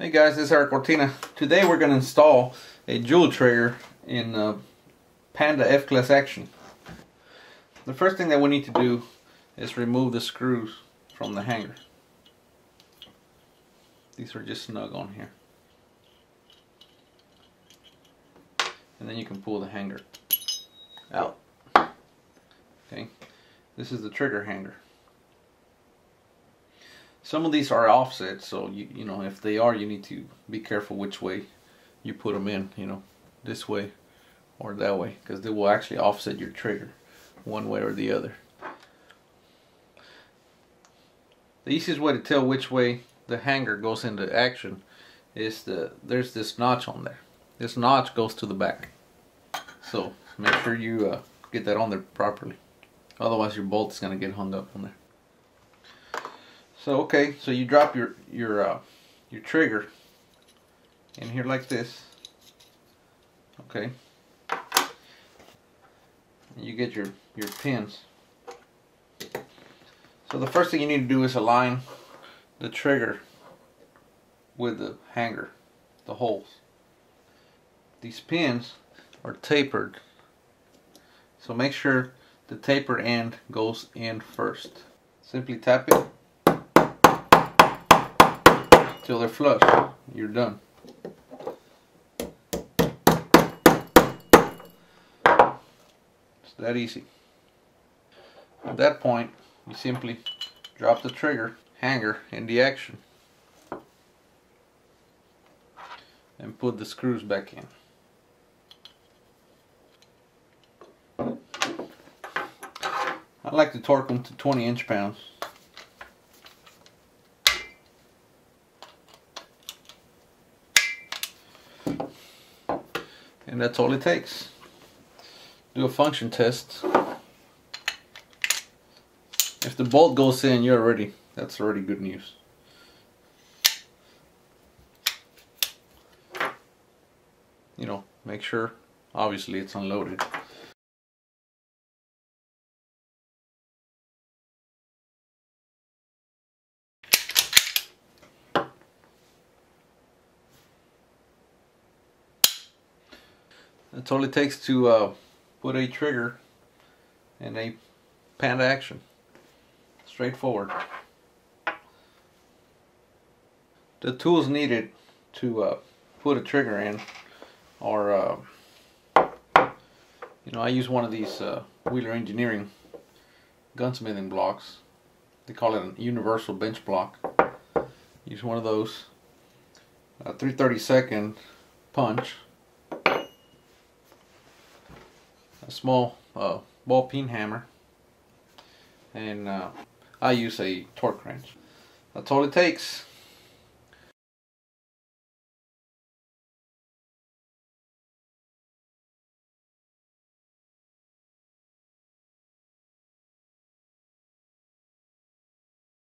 Hey guys, this is Eric Cortina. Today we're going to install a Jewell trailer in Panda F-Class Action. The first thing that we need to do is remove the screws from the hanger. These are just snug on here. And then you can pull the hanger out. Okay, this is the trigger hanger. Some of these are offset, so you know, if they are, you need to be careful which way you put them in, you know, this way or that way, because they will actually offset your trigger one way or the other. The easiest way to tell which way the hanger goes into action is there's this notch on there. This notch goes to the back, so make sure you get that on there properly, otherwise your bolt's going to get hung up on there. So okay, so you drop your trigger in here like this, okay. And you get your pins. So the first thing you need to do is align the trigger with the hanger, the holes. These pins are tapered, so make sure the tapered end goes in first. Simply tap it till they're flush. You're done. It's that easy. At that point, you simply drop the trigger hanger in the action and put the screws back in. I like to torque them to 20 inch-pounds. And that's all it takes. Do a function test. If the bolt goes in, you're ready. That's already good news. You know, make sure, obviously, it's unloaded. That's all it takes to put a trigger in a Panda Action. Straightforward. The tools needed to put a trigger in are, you know, I use one of these Wheeler Engineering gunsmithing blocks. They call it a universal bench block. Use one of those. A 3/32 punch. A small ball peen hammer, and I use a torque wrench. That's all it takes.